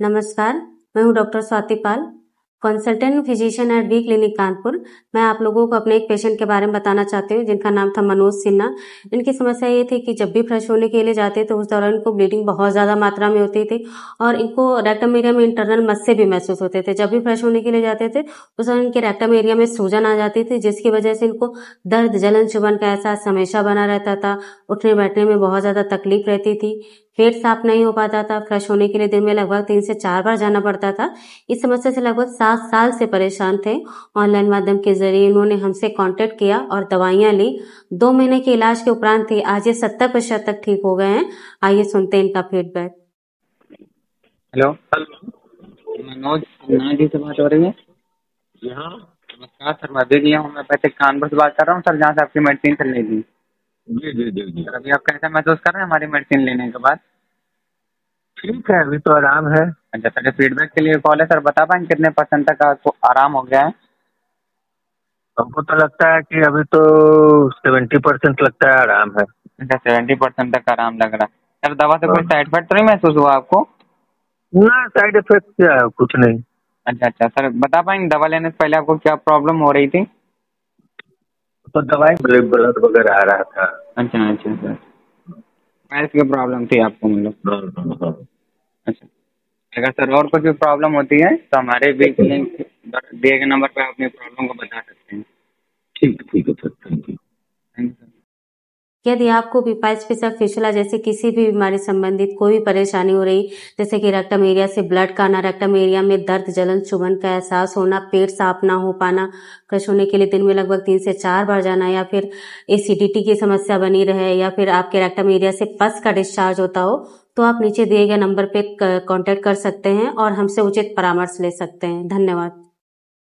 नमस्कार, मैं हूं doctor Swati Pal, consultant physician at B clinic Kanpur. मैं आप लोगों को अपने एक पेशेंट के बारे में बताना चाहती हूँ जिनका नाम था मनोज सिन्हा। इनकी समस्या ये थी कि जब भी फ्रेश होने के लिए जाते तो उस दौरान इनको ब्लीडिंग बहुत ज़्यादा मात्रा में होती थी और इनको रेक्टम एरिया में इंटरनल मस्से भी महसूस होते थे। जब भी फ्रेश होने के लिए जाते थे उस दौरान इनके रेक्टम एरिया में सूजन आ जाती थी, जिसकी वजह से इनको दर्द, जलन, चुभन का एहसास हमेशा बना रहता था। उठने बैठने में बहुत ज़्यादा तकलीफ रहती थी, पेट साफ नहीं हो पाता था। फ्रेश होने के लिए दिन में लगभग 3 से 4 बार जाना पड़ता था। इस समस्या से लगभग 7 साल से परेशान थे। ऑनलाइन माध्यम के जरिए इन्होंने हमसे कांटेक्ट किया और दवाइयां ली। 2 महीने के इलाज के उपरांत ही आज ये 70% तक ठीक हो गए हैं। आइए सुनते हैं इनका फीडबैक। हेलो, मनोज सिन्हा जी से बात हो रही है? जी हाँ, नमस्कार सर, मैं देख लिया हूँ। मैं पैसे कानपुर से बात कर रहा हूँ सर, जहाँ से आपकी मेडिसिन चलने दी। जी। सर अभी आप कैसा महसूस कर रहे हैं हमारी मेडिसिन लेने के बाद? ठीक है, अभी तो आराम है। अच्छा सर, फीडबैक के लिए कॉल है सर, बता पाएंगे कितने % तक आपको आराम हो गया है? हमको तो लगता है कि अभी तो 70% लगता है आराम है। अच्छा, 70% तक आराम लग रहा है। सर दवा से कोई साइड इफेक्ट तो नहीं महसूस हुआ आपको? ना, साइड इफेक्ट क्या है, कुछ नहीं। अच्छा सर, बता पाएंगे दवा लेने से पहले आपको क्या प्रॉब्लम हो रही थी? तो दवाई ब्लड वगैरह आ रहा था। अच्छा सर, गैस की प्रॉब्लम थी आपको मतलब? अच्छा, अगर सर और कुछ भी प्रॉब्लम होती है तो हमारे बी क्लिनिक दिए गए नंबर पे अपनी प्रॉब्लम को बता सकते हैं। ठीक है सर, थैंक यू। यदि आपको भी पाइल्स, फिशुला जैसे किसी भी बीमारी संबंधित कोई भी परेशानी हो रही, जैसे कि रेक्टम एरिया से ब्लड का आना, रेक्टम एरिया में दर्द, जलन, चुभन का एहसास होना, पेट साफ ना हो पाना, फ्रेश होने के लिए दिन में लगभग 3 से 4 बार जाना, या फिर एसिडिटी की समस्या बनी रहे, या फिर आपके रेक्टम एरिया से पस का डिस्चार्ज होता हो, तो आप नीचे दिए गए नंबर पर कॉन्टेक्ट कर सकते हैं और हमसे उचित परामर्श ले सकते हैं। धन्यवाद।